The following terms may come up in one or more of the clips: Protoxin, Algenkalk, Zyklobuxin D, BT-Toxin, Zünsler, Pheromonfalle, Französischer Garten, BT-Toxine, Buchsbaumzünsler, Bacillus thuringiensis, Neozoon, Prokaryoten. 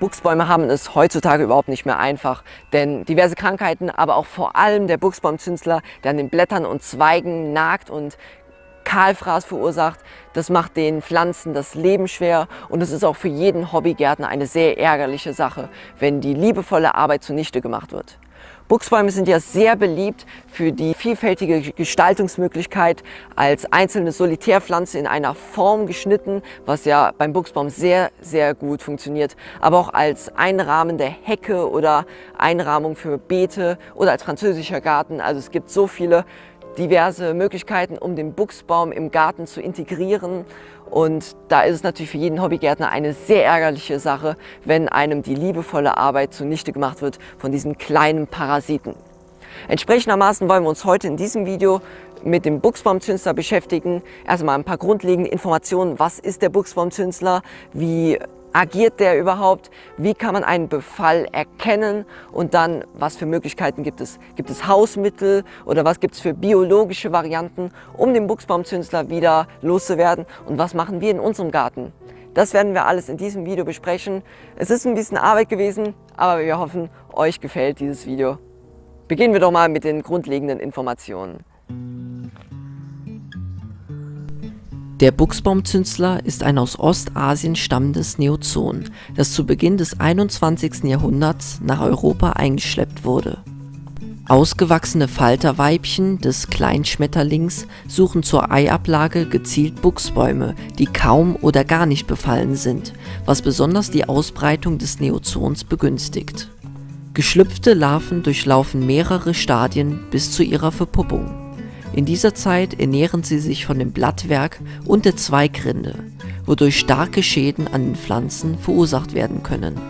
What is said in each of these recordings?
Buchsbäume haben es heutzutage überhaupt nicht mehr einfach, denn diverse Krankheiten, aber auch vor allem der Buchsbaumzünsler, der an den Blättern und Zweigen nagt und Kahlfraß verursacht, das macht den Pflanzen das Leben schwer und es ist auch für jeden Hobbygärtner eine sehr ärgerliche Sache, wenn die liebevolle Arbeit zunichte gemacht wird. Buchsbäume sind ja sehr beliebt für die vielfältige Gestaltungsmöglichkeit als einzelne Solitärpflanze in einer Form geschnitten, was ja beim Buchsbaum sehr, sehr gut funktioniert, aber auch als einrahmende Hecke oder Einrahmung für Beete oder als französischer Garten. Also es gibt so viele diverse Möglichkeiten, um den Buchsbaum im Garten zu integrieren. Und da ist es natürlich für jeden Hobbygärtner eine sehr ärgerliche Sache, wenn einem die liebevolle Arbeit zunichte gemacht wird von diesem kleinen Parasiten. Entsprechendermaßen wollen wir uns heute in diesem Video mit dem Buchsbaumzünsler beschäftigen. Erstmal ein paar grundlegende Informationen. Was ist der Buchsbaumzünsler? Wie agiert der überhaupt? Wie kann man einen Befall erkennen? Und dann, was für Möglichkeiten gibt es? Gibt es Hausmittel oder was gibt es für biologische Varianten, um den Buchsbaumzünsler wieder loszuwerden? Und was machen wir in unserem Garten? Das werden wir alles in diesem Video besprechen. Es ist ein bisschen Arbeit gewesen, aber wir hoffen, euch gefällt dieses Video. Beginnen wir doch mal mit den grundlegenden Informationen. Der Buchsbaumzünsler ist ein aus Ostasien stammendes Neozoon, das zu Beginn des 21. Jahrhunderts nach Europa eingeschleppt wurde. Ausgewachsene Falterweibchen des Kleinschmetterlings suchen zur Eiablage gezielt Buchsbäume, die kaum oder gar nicht befallen sind, was besonders die Ausbreitung des Neozoons begünstigt. Geschlüpfte Larven durchlaufen mehrere Stadien bis zu ihrer Verpuppung. In dieser Zeit ernähren sie sich von dem Blattwerk und der Zweigrinde, wodurch starke Schäden an den Pflanzen verursacht werden können.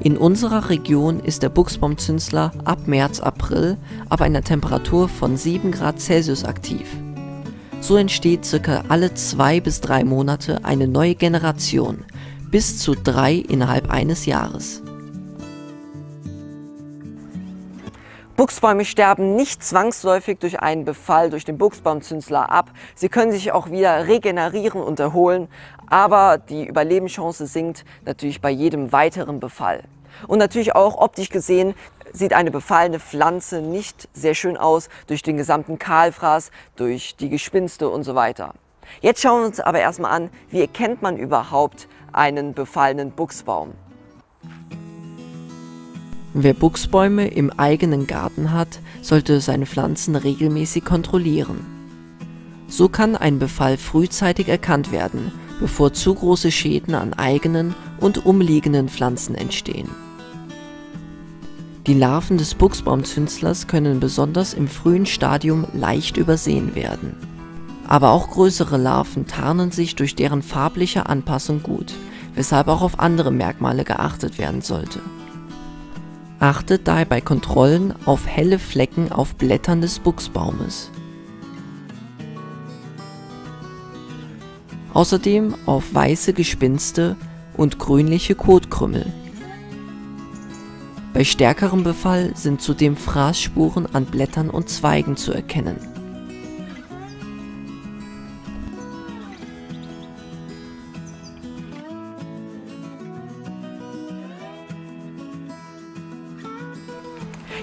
In unserer Region ist der Buchsbaumzünsler ab März/April ab einer Temperatur von 7 Grad Celsius aktiv. So entsteht circa alle 2 bis 3 Monate eine neue Generation, bis zu 3 innerhalb eines Jahres. Buchsbäume sterben nicht zwangsläufig durch einen Befall durch den Buchsbaumzünsler ab. Sie können sich auch wieder regenerieren und erholen, aber die Überlebenschance sinkt natürlich bei jedem weiteren Befall. Und natürlich auch optisch gesehen sieht eine befallene Pflanze nicht sehr schön aus durch den gesamten Kahlfraß, durch die Gespinste und so weiter. Jetzt schauen wir uns aber erstmal an, wie erkennt man überhaupt einen befallenen Buchsbaum? Wer Buchsbäume im eigenen Garten hat, sollte seine Pflanzen regelmäßig kontrollieren. So kann ein Befall frühzeitig erkannt werden, bevor zu große Schäden an eigenen und umliegenden Pflanzen entstehen. Die Larven des Buchsbaumzünslers können besonders im frühen Stadium leicht übersehen werden. Aber auch größere Larven tarnen sich durch deren farbliche Anpassung gut, weshalb auch auf andere Merkmale geachtet werden sollte. Achtet daher bei Kontrollen auf helle Flecken auf Blättern des Buchsbaumes. Außerdem auf weiße Gespinste und grünliche Kotkrümmel. Bei stärkerem Befall sind zudem Fraßspuren an Blättern und Zweigen zu erkennen.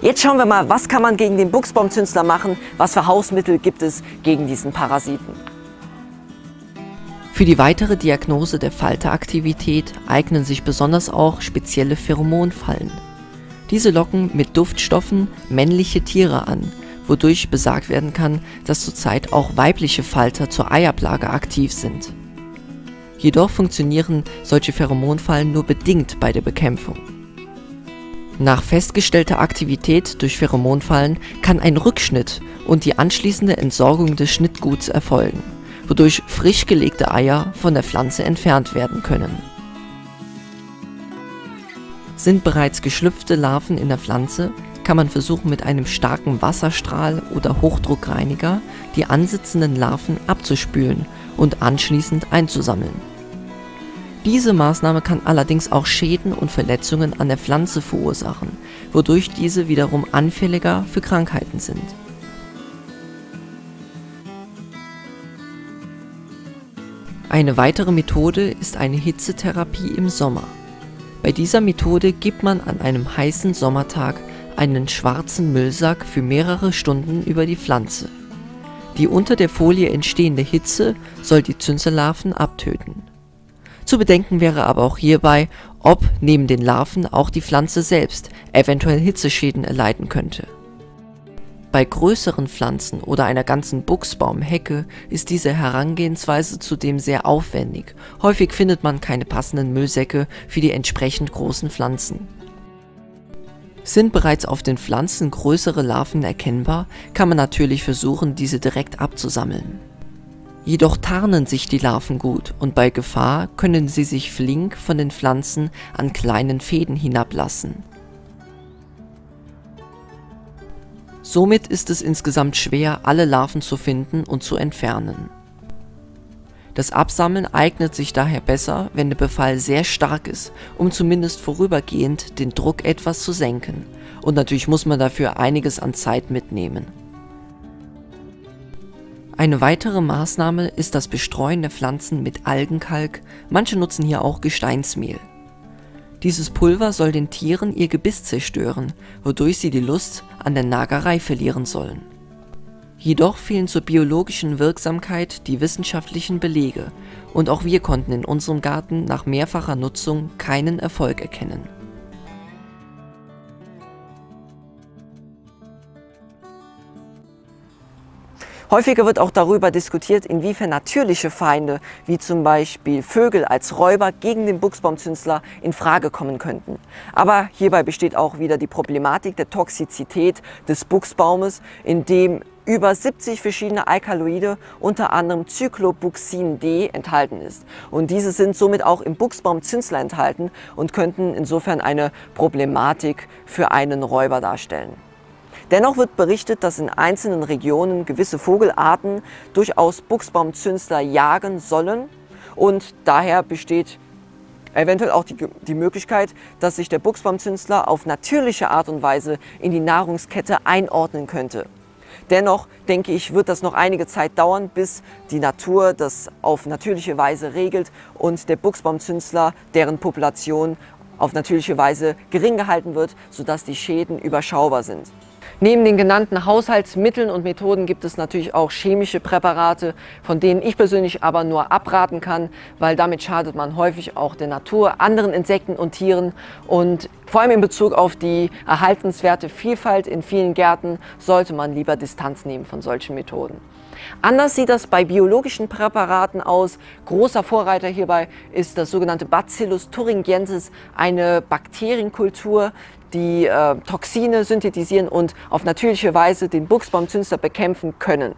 Jetzt schauen wir mal, was kann man gegen den Buchsbaumzünsler machen, was für Hausmittel gibt es gegen diesen Parasiten. Für die weitere Diagnose der Falteraktivität eignen sich besonders auch spezielle Pheromonfallen. Diese locken mit Duftstoffen männliche Tiere an, wodurch besagt werden kann, dass zurzeit auch weibliche Falter zur Eiablage aktiv sind. Jedoch funktionieren solche Pheromonfallen nur bedingt bei der Bekämpfung. Nach festgestellter Aktivität durch Pheromonfallen kann ein Rückschnitt und die anschließende Entsorgung des Schnittguts erfolgen, wodurch frisch gelegte Eier von der Pflanze entfernt werden können. Sind bereits geschlüpfte Larven in der Pflanze, kann man versuchen, mit einem starken Wasserstrahl oder Hochdruckreiniger die ansitzenden Larven abzuspülen und anschließend einzusammeln. Diese Maßnahme kann allerdings auch Schäden und Verletzungen an der Pflanze verursachen, wodurch diese wiederum anfälliger für Krankheiten sind. Eine weitere Methode ist eine Hitzetherapie im Sommer. Bei dieser Methode gibt man an einem heißen Sommertag einen schwarzen Müllsack für mehrere Stunden über die Pflanze. Die unter der Folie entstehende Hitze soll die Zünslerlarven abtöten. Zu bedenken wäre aber auch hierbei, ob neben den Larven auch die Pflanze selbst eventuell Hitzeschäden erleiden könnte. Bei größeren Pflanzen oder einer ganzen Buchsbaumhecke ist diese Herangehensweise zudem sehr aufwendig. Häufig findet man keine passenden Müllsäcke für die entsprechend großen Pflanzen. Sind bereits auf den Pflanzen größere Larven erkennbar, kann man natürlich versuchen, diese direkt abzusammeln. Jedoch tarnen sich die Larven gut und bei Gefahr können sie sich flink von den Pflanzen an kleinen Fäden hinablassen. Somit ist es insgesamt schwer, alle Larven zu finden und zu entfernen. Das Absammeln eignet sich daher besser, wenn der Befall sehr stark ist, um zumindest vorübergehend den Druck etwas zu senken. Und natürlich muss man dafür einiges an Zeit mitnehmen. Eine weitere Maßnahme ist das Bestreuen der Pflanzen mit Algenkalk, manche nutzen hier auch Gesteinsmehl. Dieses Pulver soll den Tieren ihr Gebiss zerstören, wodurch sie die Lust an der Nagerei verlieren sollen. Jedoch fehlen zur biologischen Wirksamkeit die wissenschaftlichen Belege und auch wir konnten in unserem Garten nach mehrfacher Nutzung keinen Erfolg erkennen. Häufiger wird auch darüber diskutiert, inwiefern natürliche Feinde, wie zum Beispiel Vögel als Räuber gegen den Buchsbaumzünsler in Frage kommen könnten. Aber hierbei besteht auch wieder die Problematik der Toxizität des Buchsbaumes, in dem über 70 verschiedene Alkaloide, unter anderem Zyklobuxin D, enthalten ist. Und diese sind somit auch im Buchsbaumzünsler enthalten und könnten insofern eine Problematik für einen Räuber darstellen. Dennoch wird berichtet, dass in einzelnen Regionen gewisse Vogelarten durchaus Buchsbaumzünsler jagen sollen und daher besteht eventuell auch die Möglichkeit, dass sich der Buchsbaumzünsler auf natürliche Art und Weise in die Nahrungskette einordnen könnte. Dennoch, denke ich, wird das noch einige Zeit dauern, bis die Natur das auf natürliche Weise regelt und der Buchsbaumzünsler, deren Population auf natürliche Weise gering gehalten wird, sodass die Schäden überschaubar sind. Neben den genannten Haushaltsmitteln und Methoden gibt es natürlich auch chemische Präparate, von denen ich persönlich aber nur abraten kann, weil damit schadet man häufig auch der Natur, anderen Insekten und Tieren. Und vor allem in Bezug auf die erhaltenswerte Vielfalt in vielen Gärten sollte man lieber Distanz nehmen von solchen Methoden. Anders sieht das bei biologischen Präparaten aus. Großer Vorreiter hierbei ist das sogenannte Bacillus thuringiensis, eine Bakterienkultur, die Toxine synthetisieren und auf natürliche Weise den Buchsbaumzünsler bekämpfen können.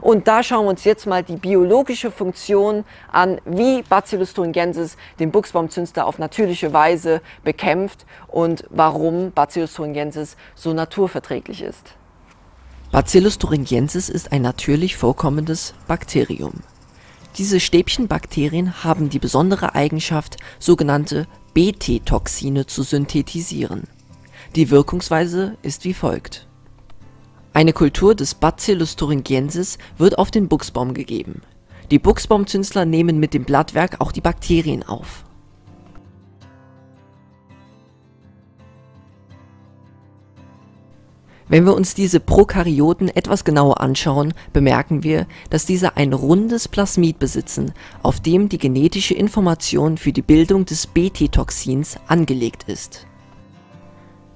Und da schauen wir uns jetzt mal die biologische Funktion an, wie Bacillus thuringiensis den Buchsbaumzünsler auf natürliche Weise bekämpft und warum Bacillus thuringiensis so naturverträglich ist. Bacillus thuringiensis ist ein natürlich vorkommendes Bakterium. Diese Stäbchenbakterien haben die besondere Eigenschaft, sogenannte BT-Toxine zu synthetisieren. Die Wirkungsweise ist wie folgt. Eine Kultur des Bacillus thuringiensis wird auf den Buchsbaum gegeben. Die Buchsbaumzünsler nehmen mit dem Blattwerk auch die Bakterien auf. Wenn wir uns diese Prokaryoten etwas genauer anschauen, bemerken wir, dass diese ein rundes Plasmid besitzen, auf dem die genetische Information für die Bildung des BT-Toxins angelegt ist.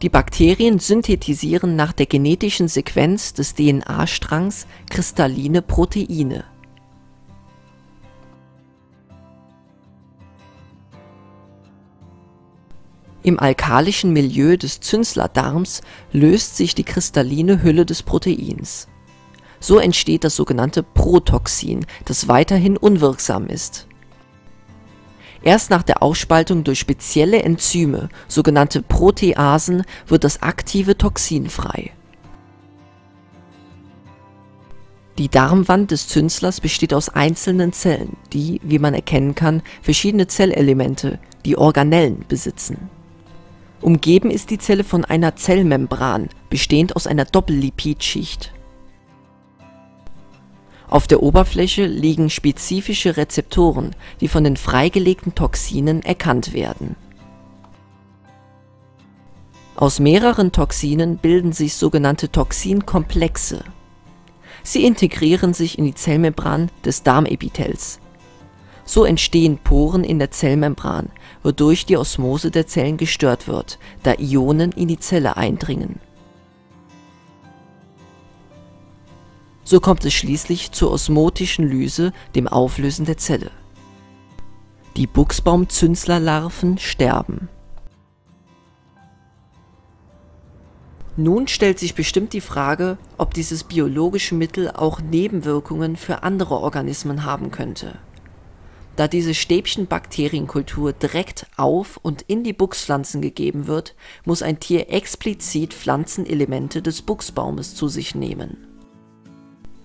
Die Bakterien synthetisieren nach der genetischen Sequenz des DNA-Strangs kristalline Proteine. Im alkalischen Milieu des Zünslerdarms löst sich die kristalline Hülle des Proteins. So entsteht das sogenannte Protoxin, das weiterhin unwirksam ist. Erst nach der Ausspaltung durch spezielle Enzyme, sogenannte Proteasen, wird das aktive Toxin frei. Die Darmwand des Zünslers besteht aus einzelnen Zellen, die, wie man erkennen kann, verschiedene Zellelemente, die Organellen, besitzen. Umgeben ist die Zelle von einer Zellmembran, bestehend aus einer Doppellipidschicht. Auf der Oberfläche liegen spezifische Rezeptoren, die von den freigelegten Toxinen erkannt werden. Aus mehreren Toxinen bilden sich sogenannte Toxinkomplexe. Sie integrieren sich in die Zellmembran des Darmepithels. So entstehen Poren in der Zellmembran, wodurch die Osmose der Zellen gestört wird, da Ionen in die Zelle eindringen. So kommt es schließlich zur osmotischen Lyse, dem Auflösen der Zelle. Die Buchsbaumzünslerlarven sterben. Nun stellt sich bestimmt die Frage, ob dieses biologische Mittel auch Nebenwirkungen für andere Organismen haben könnte. Da diese Stäbchenbakterienkultur direkt auf und in die Buchspflanzen gegeben wird, muss ein Tier explizit Pflanzenelemente des Buchsbaumes zu sich nehmen.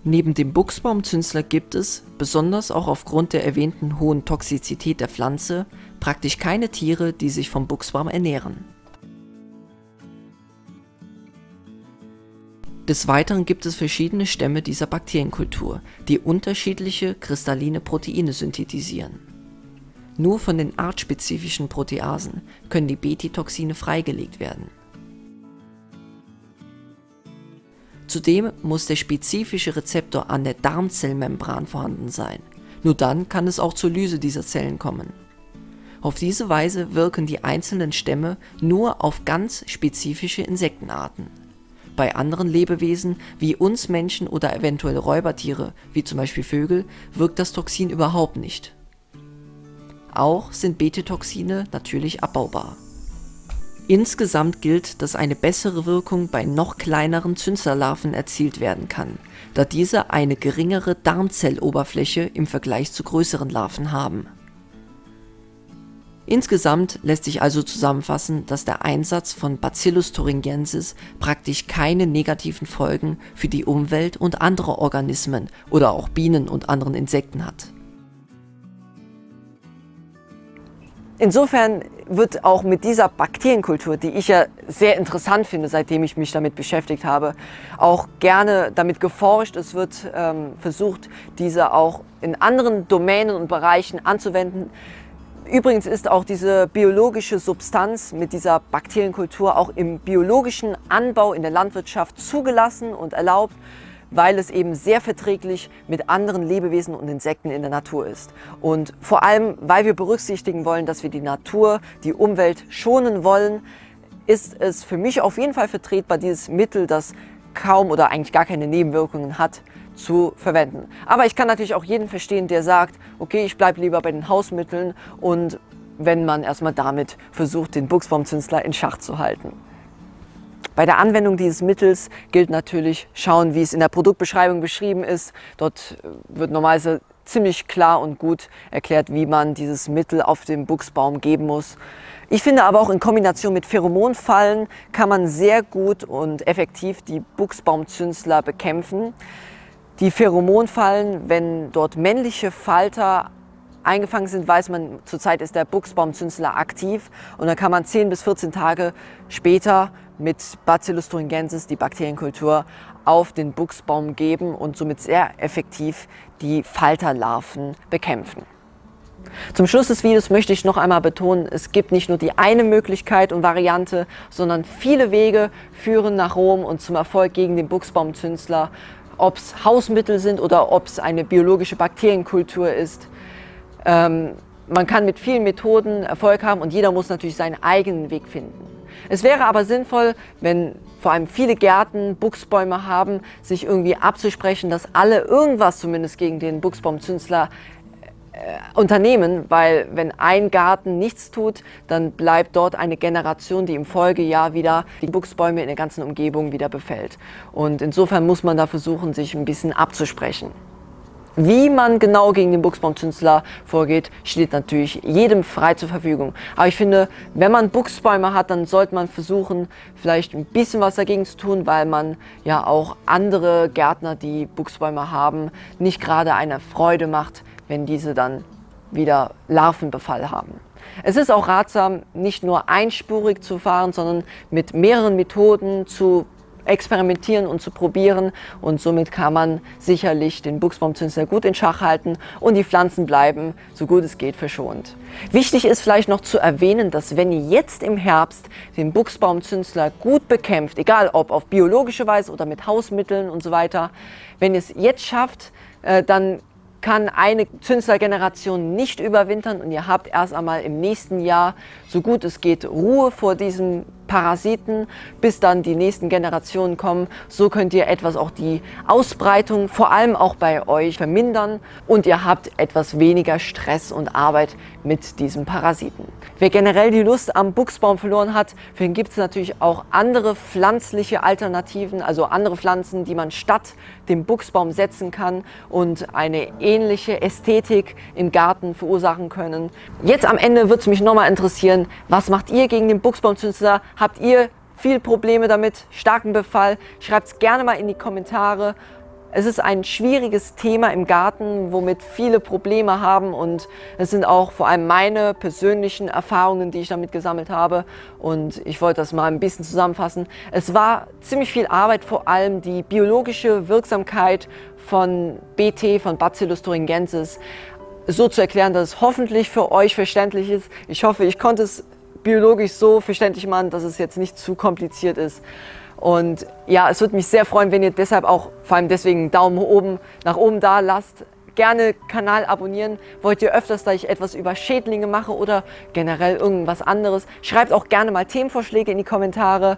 Neben dem Buchsbaumzünsler gibt es, besonders auch aufgrund der erwähnten hohen Toxizität der Pflanze, praktisch keine Tiere, die sich vom Buchsbaum ernähren. Des Weiteren gibt es verschiedene Stämme dieser Bakterienkultur, die unterschiedliche kristalline Proteine synthetisieren. Nur von den artspezifischen Proteasen können die BT-Toxine freigelegt werden. Zudem muss der spezifische Rezeptor an der Darmzellmembran vorhanden sein. Nur dann kann es auch zur Lyse dieser Zellen kommen. Auf diese Weise wirken die einzelnen Stämme nur auf ganz spezifische Insektenarten. Bei anderen Lebewesen, wie uns Menschen oder eventuell Räubertiere, wie zum Beispiel Vögel, wirkt das Toxin überhaupt nicht. Auch sind BT-Toxine natürlich abbaubar. Insgesamt gilt, dass eine bessere Wirkung bei noch kleineren Zünslerlarven erzielt werden kann, da diese eine geringere Darmzelloberfläche im Vergleich zu größeren Larven haben. Insgesamt lässt sich also zusammenfassen, dass der Einsatz von Bacillus thuringiensis praktisch keine negativen Folgen für die Umwelt und andere Organismen oder auch Bienen und anderen Insekten hat. Insofern wird auch mit dieser Bakterienkultur, die ich ja sehr interessant finde, seitdem ich mich damit beschäftigt habe, auch gerne damit geforscht. Es wird versucht, diese auch in anderen Domänen und Bereichen anzuwenden. Übrigens ist auch diese biologische Substanz mit dieser Bakterienkultur auch im biologischen Anbau in der Landwirtschaft zugelassen und erlaubt, weil es eben sehr verträglich mit anderen Lebewesen und Insekten in der Natur ist. Und vor allem, weil wir berücksichtigen wollen, dass wir die Natur, die Umwelt schonen wollen, ist es für mich auf jeden Fall vertretbar, dieses Mittel, das kaum oder eigentlich gar keine Nebenwirkungen hat, zu verwenden. Aber ich kann natürlich auch jeden verstehen, der sagt, okay, ich bleibe lieber bei den Hausmitteln, und wenn man erstmal damit versucht, den Buchsbaumzünsler in Schach zu halten. Bei der Anwendung dieses Mittels gilt natürlich schauen, wie es in der Produktbeschreibung beschrieben ist. Dort wird normalerweise ziemlich klar und gut erklärt, wie man dieses Mittel auf den Buchsbaum geben muss. Ich finde aber auch in Kombination mit Pheromonfallen kann man sehr gut und effektiv die Buchsbaumzünsler bekämpfen. Die Pheromonfallen, wenn dort männliche Falter eingefangen sind, weiß man, zurzeit ist der Buchsbaumzünsler aktiv, und dann kann man 10 bis 14 Tage später mit Bacillus thuringiensis die Bakterienkultur auf den Buchsbaum geben und somit sehr effektiv die Falterlarven bekämpfen. Zum Schluss des Videos möchte ich noch einmal betonen, es gibt nicht nur die eine Möglichkeit und Variante, sondern viele Wege führen nach Rom und zum Erfolg gegen den Buchsbaumzünsler. Ob es Hausmittel sind oder ob es eine biologische Bakterienkultur ist. Man kann mit vielen Methoden Erfolg haben und jeder muss natürlich seinen eigenen Weg finden. Es wäre aber sinnvoll, wenn vor allem viele Gärten Buchsbäume haben, sich irgendwie abzusprechen, dass alle irgendwas zumindest gegen den Buchsbaumzünsler unternehmen, weil wenn ein Garten nichts tut, dann bleibt dort eine Generation, die im Folgejahr wieder die Buchsbäume in der ganzen Umgebung wieder befällt. Und insofern muss man da versuchen, sich ein bisschen abzusprechen. Wie man genau gegen den Buchsbaumzünsler vorgeht, steht natürlich jedem frei zur Verfügung. Aber ich finde, wenn man Buchsbäume hat, dann sollte man versuchen, vielleicht ein bisschen was dagegen zu tun, weil man ja auch andere Gärtner, die Buchsbäume haben, nicht gerade eine Freude macht, wenn diese dann wieder Larvenbefall haben. Es ist auch ratsam, nicht nur einspurig zu fahren, sondern mit mehreren Methoden zu experimentieren und zu probieren, und somit kann man sicherlich den Buchsbaumzünsler gut in Schach halten und die Pflanzen bleiben, so gut es geht, verschont. Wichtig ist vielleicht noch zu erwähnen, dass wenn ihr jetzt im Herbst den Buchsbaumzünsler gut bekämpft, egal ob auf biologische Weise oder mit Hausmitteln und so weiter, wenn ihr es jetzt schafft, dann kann eine Zünslergeneration nicht überwintern und ihr habt erst einmal im nächsten Jahr, so gut es geht, Ruhe vor diesem Parasiten, bis dann die nächsten Generationen kommen. So könnt ihr etwas auch die Ausbreitung, vor allem auch bei euch, vermindern und ihr habt etwas weniger Stress und Arbeit mit diesem Parasiten. Wer generell die Lust am Buchsbaum verloren hat, für den gibt es natürlich auch andere pflanzliche Alternativen, also andere Pflanzen, die man statt dem Buchsbaum setzen kann und eine ähnliche Ästhetik im Garten verursachen können. Jetzt am Ende würde es mich nochmal interessieren, was macht ihr gegen den Buchsbaumzünsler? Habt ihr viel Probleme damit, starken Befall? Schreibt es gerne mal in die Kommentare. Es ist ein schwieriges Thema im Garten, womit viele Probleme haben, und es sind auch vor allem meine persönlichen Erfahrungen, die ich damit gesammelt habe, und ich wollte das mal ein bisschen zusammenfassen. Es war ziemlich viel Arbeit, vor allem die biologische Wirksamkeit von BT, von Bacillus thuringiensis, so zu erklären, dass es hoffentlich für euch verständlich ist. Ich hoffe, ich konnte es biologisch so verständlich machen, dass es jetzt nicht zu kompliziert ist. Und ja, es würde mich sehr freuen, wenn ihr deshalb auch, vor allem deswegen, einen Daumen oben nach oben da lasst. Gerne Kanal abonnieren. Wollt ihr öfters, dass ich etwas über Schädlinge mache oder generell irgendwas anderes? Schreibt auch gerne mal Themenvorschläge in die Kommentare.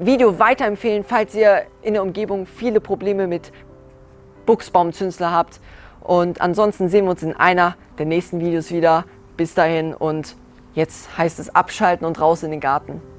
Video weiterempfehlen, falls ihr in der Umgebung viele Probleme mit Buchsbaumzünsler habt. Und ansonsten sehen wir uns in einer der nächsten Videos wieder. Bis dahin, und jetzt heißt es abschalten und raus in den Garten.